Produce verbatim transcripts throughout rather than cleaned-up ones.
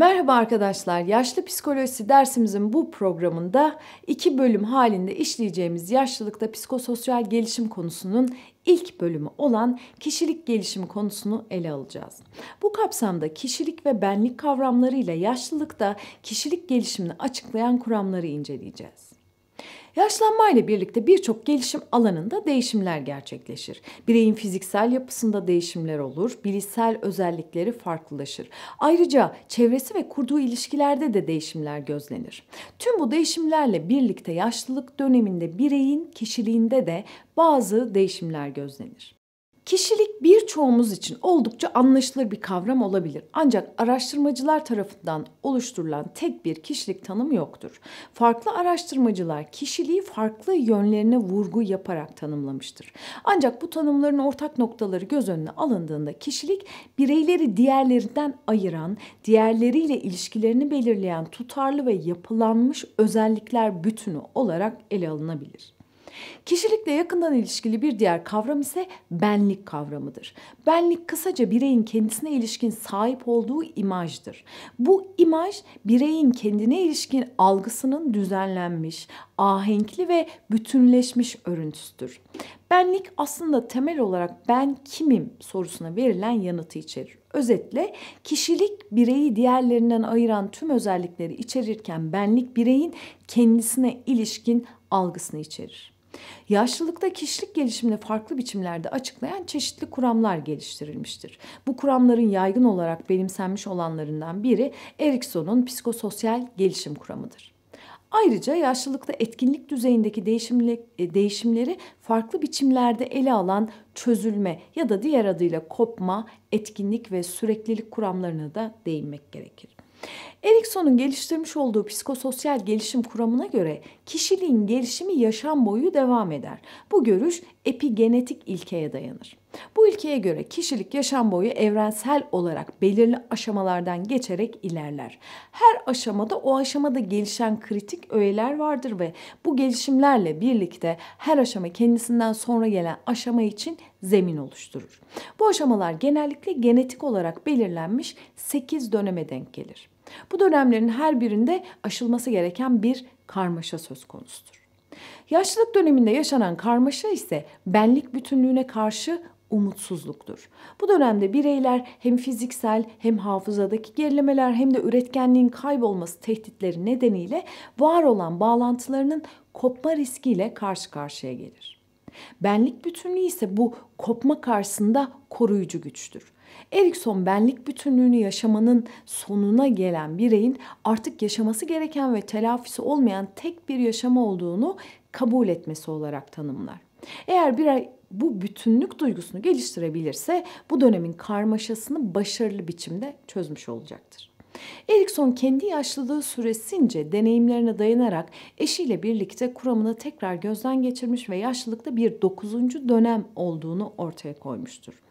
Merhaba arkadaşlar, Yaşlı Psikolojisi dersimizin bu programında iki bölüm halinde işleyeceğimiz yaşlılıkta psiko-sosyal gelişim konusunun ilk bölümü olan kişilik gelişimi konusunu ele alacağız. Bu kapsamda kişilik ve benlik kavramlarıyla yaşlılıkta kişilik gelişimini açıklayan kuramları inceleyeceğiz. Yaşlanmayla birlikte birçok gelişim alanında değişimler gerçekleşir. Bireyin fiziksel yapısında değişimler olur, bilişsel özellikleri farklılaşır. Ayrıca çevresi ve kurduğu ilişkilerde de değişimler gözlenir. Tüm bu değişimlerle birlikte yaşlılık döneminde bireyin kişiliğinde de bazı değişimler gözlenir. Kişilik birçoğumuz için oldukça anlaşılır bir kavram olabilir. Ancak araştırmacılar tarafından oluşturulan tek bir kişilik tanımı yoktur. Farklı araştırmacılar kişiliği farklı yönlerine vurgu yaparak tanımlamıştır. Ancak bu tanımların ortak noktaları göz önüne alındığında kişilik bireyleri diğerlerinden ayıran, diğerleriyle ilişkilerini belirleyen tutarlı ve yapılanmış özellikler bütünü olarak ele alınabilir. Kişilikle yakından ilişkili bir diğer kavram ise benlik kavramıdır. Benlik kısaca bireyin kendisine ilişkin sahip olduğu imajdır. Bu imaj bireyin kendine ilişkin algısının düzenlenmiş, ahenkli ve bütünleşmiş örüntüsüdür. Benlik aslında temel olarak ben kimim sorusuna verilen yanıtı içerir. Özetle kişilik bireyi diğerlerinden ayıran tüm özellikleri içerirken benlik bireyin kendisine ilişkin algısını içerir. Yaşlılıkta kişilik gelişimini farklı biçimlerde açıklayan çeşitli kuramlar geliştirilmiştir. Bu kuramların yaygın olarak benimsenmiş olanlarından biri Erikson'un Psiko-Sosyal Gelişim Kuramı'dır. Ayrıca yaşlılıkta etkinlik düzeyindeki değişimleri farklı biçimlerde ele alan çözülme ya da diğer adıyla kopma, etkinlik ve süreklilik kuramlarına da değinmek gerekir. Erikson'un geliştirmiş olduğu psikososyal gelişim kuramına göre kişiliğin gelişimi yaşam boyu devam eder. Bu görüş epigenetik ilkeye dayanır. Bu ilkeye göre kişilik yaşam boyu evrensel olarak belirli aşamalardan geçerek ilerler. Her aşamada o aşamada gelişen kritik öğeler vardır ve bu gelişimlerle birlikte her aşama kendisinden sonra gelen aşama için zemin oluşturur. Bu aşamalar genellikle genetik olarak belirlenmiş sekiz döneme denk gelir. Bu dönemlerin her birinde aşılması gereken bir karmaşa söz konusudur. Yaşlılık döneminde yaşanan karmaşa ise benlik bütünlüğüne karşı umutsuzluktur. Bu dönemde bireyler hem fiziksel hem hafızadaki gerilemeler hem de üretkenliğin kaybolması tehditleri nedeniyle var olan bağlantılarının kopma riskiyle karşı karşıya gelir. Benlik bütünlüğü ise bu kopma karşısında koruyucu güçtür. Erikson benlik bütünlüğünü yaşamanın sonuna gelen bireyin artık yaşaması gereken ve telafisi olmayan tek bir yaşama olduğunu kabul etmesi olarak tanımlar. Eğer birey bu bütünlük duygusunu geliştirebilirse bu dönemin karmaşasını başarılı biçimde çözmüş olacaktır. Erikson kendi yaşlılığı süresince deneyimlerine dayanarak eşiyle birlikte kuramını tekrar gözden geçirmiş ve yaşlılıkta bir dokuzuncu dönem olduğunu ortaya koymuştur.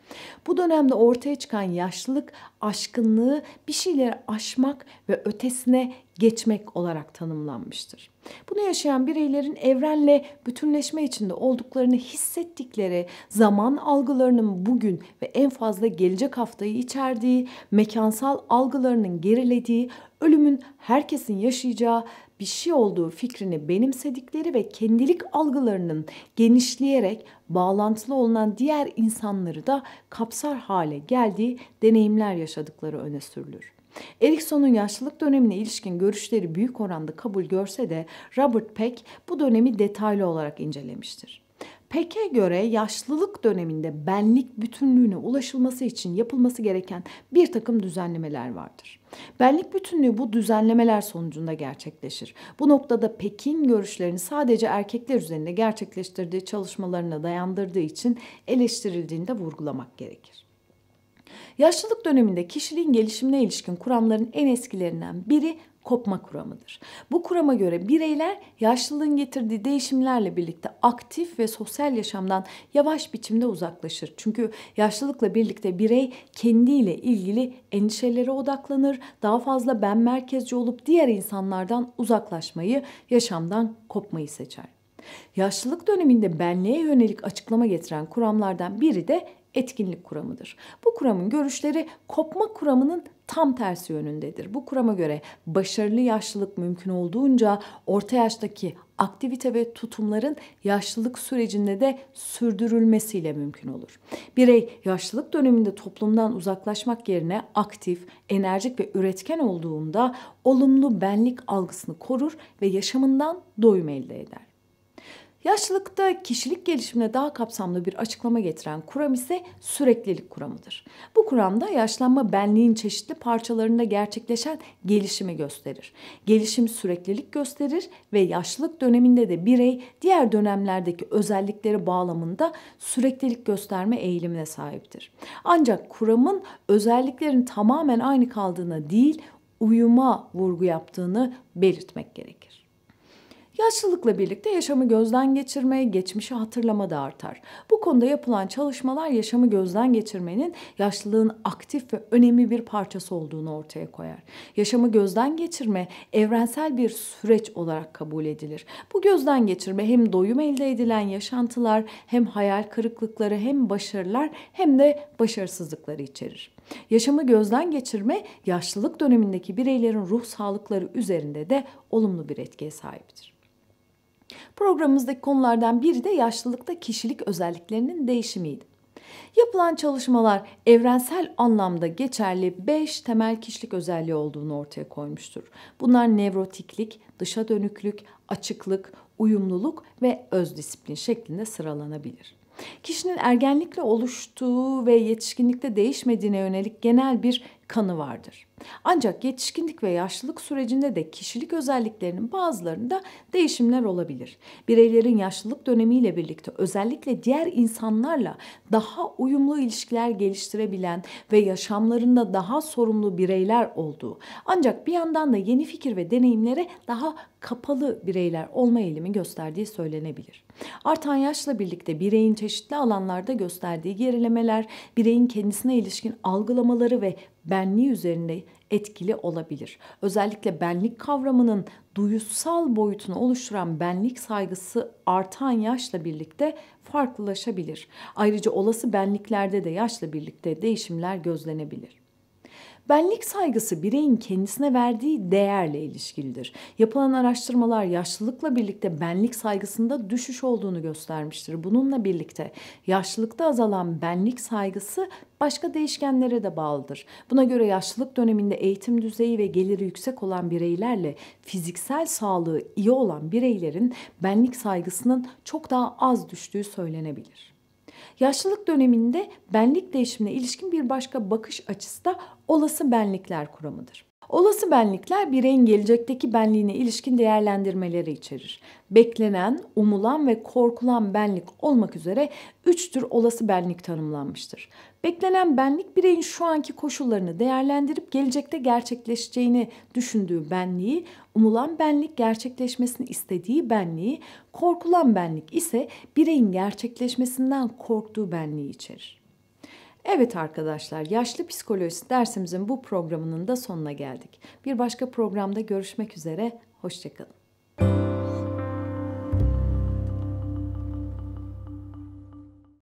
Bu dönemde ortaya çıkan yaşlılık, aşkınlığı bir şeyleri aşmak ve ötesine geçmek olarak tanımlanmıştır. Bunu yaşayan bireylerin evrenle bütünleşme içinde olduklarını hissettikleri, zaman algılarının bugün ve en fazla gelecek haftayı içerdiği, mekansal algılarının gerilediği, ölümün herkesin yaşayacağı bir şey olduğu fikrini benimsedikleri ve kendilik algılarının genişleyerek bağlantılı olunan diğer insanları da kapsar hale geldiği deneyimler yaşadıkları öne sürülür. Erikson'un yaşlılık dönemine ilişkin görüşleri büyük oranda kabul görse de Robert Peck bu dönemi detaylı olarak incelemiştir. Peck'e göre yaşlılık döneminde benlik bütünlüğüne ulaşılması için yapılması gereken bir takım düzenlemeler vardır. Benlik bütünlüğü bu düzenlemeler sonucunda gerçekleşir. Bu noktada Peck'in görüşlerini sadece erkekler üzerinde gerçekleştirdiği çalışmalarına dayandırdığı için eleştirildiğini de vurgulamak gerekir. Yaşlılık döneminde kişiliğin gelişimine ilişkin kuramların en eskilerinden biri kopma kuramıdır. Bu kurama göre bireyler yaşlılığın getirdiği değişimlerle birlikte aktif ve sosyal yaşamdan yavaş biçimde uzaklaşır. Çünkü yaşlılıkla birlikte birey kendiyle ilgili endişelere odaklanır, daha fazla ben merkezci olup diğer insanlardan uzaklaşmayı, yaşamdan kopmayı seçer. Yaşlılık döneminde benliğe yönelik açıklama getiren kuramlardan biri de etkinlik kuramıdır. Bu kuramın görüşleri kopma kuramının tam tersi yönündedir. Bu kurama göre başarılı yaşlılık mümkün olduğunca orta yaştaki aktivite ve tutumların yaşlılık sürecinde de sürdürülmesiyle mümkün olur. Birey yaşlılık döneminde toplumdan uzaklaşmak yerine aktif, enerjik ve üretken olduğunda olumlu benlik algısını korur ve yaşamından doyum elde eder. Yaşlılıkta kişilik gelişimine daha kapsamlı bir açıklama getiren kuram ise süreklilik kuramıdır. Bu kuramda yaşlanma benliğin çeşitli parçalarında gerçekleşen gelişimi gösterir. Gelişim süreklilik gösterir ve yaşlılık döneminde de birey diğer dönemlerdeki özellikleri bağlamında süreklilik gösterme eğilimine sahiptir. Ancak kuramın özelliklerin tamamen aynı kaldığına değil, uyuma vurgu yaptığını belirtmek gerekir. Yaşlılıkla birlikte yaşamı gözden geçirme, geçmişi hatırlama da artar. Bu konuda yapılan çalışmalar yaşamı gözden geçirmenin yaşlılığın aktif ve önemli bir parçası olduğunu ortaya koyar. Yaşamı gözden geçirme evrensel bir süreç olarak kabul edilir. Bu gözden geçirme hem doyum elde edilen yaşantılar, hem hayal kırıklıkları, hem başarılar, hem de başarısızlıkları içerir. Yaşamı gözden geçirme yaşlılık dönemindeki bireylerin ruh sağlıkları üzerinde de olumlu bir etkiye sahiptir. Programımızdaki konulardan biri de yaşlılıkta kişilik özelliklerinin değişimiydi. Yapılan çalışmalar evrensel anlamda geçerli beş temel kişilik özelliği olduğunu ortaya koymuştur. Bunlar nevrotiklik, dışa dönüklük, açıklık, uyumluluk ve öz disiplin şeklinde sıralanabilir. Kişinin ergenlikle oluştuğu ve yetişkinlikte değişmediğine yönelik genel bir kanı vardır. Ancak yetişkinlik ve yaşlılık sürecinde de kişilik özelliklerinin bazılarında değişimler olabilir. Bireylerin yaşlılık dönemiyle birlikte özellikle diğer insanlarla daha uyumlu ilişkiler geliştirebilen ve yaşamlarında daha sorumlu bireyler olduğu, ancak bir yandan da yeni fikir ve deneyimlere daha kapalı bireyler olma eğilimi gösterdiği söylenebilir. Artan yaşla birlikte bireyin çeşitli alanlarda gösterdiği gerilemeler, bireyin kendisine ilişkin algılamaları ve benliği üzerinde etkili olabilir. Özellikle benlik kavramının duyusal boyutunu oluşturan benlik saygısı artan yaşla birlikte farklılaşabilir. Ayrıca olası benliklerde de yaşla birlikte değişimler gözlenebilir. Benlik saygısı bireyin kendisine verdiği değerle ilişkilidir. Yapılan araştırmalar yaşlılıkla birlikte benlik saygısında düşüş olduğunu göstermiştir. Bununla birlikte yaşlılıkta azalan benlik saygısı başka değişkenlere de bağlıdır. Buna göre yaşlılık döneminde eğitim düzeyi ve geliri yüksek olan bireylerle fiziksel sağlığı iyi olan bireylerin benlik saygısının çok daha az düştüğü söylenebilir. Yaşlılık döneminde benlik değişimine ilişkin bir başka bakış açısı da olası benlikler kuramıdır. Olası benlikler bireyin gelecekteki benliğine ilişkin değerlendirmeleri içerir. Beklenen, umulan ve korkulan benlik olmak üzere üç tür olası benlik tanımlanmıştır. Beklenen benlik bireyin şu anki koşullarını değerlendirip gelecekte gerçekleşeceğini düşündüğü benliği, umulan benlik gerçekleşmesini istediği benliği, korkulan benlik ise bireyin gerçekleşmesinden korktuğu benliği içerir. Evet arkadaşlar, Yaşlı Psikolojisi dersimizin bu programının da sonuna geldik. Bir başka programda görüşmek üzere, hoşça kalın.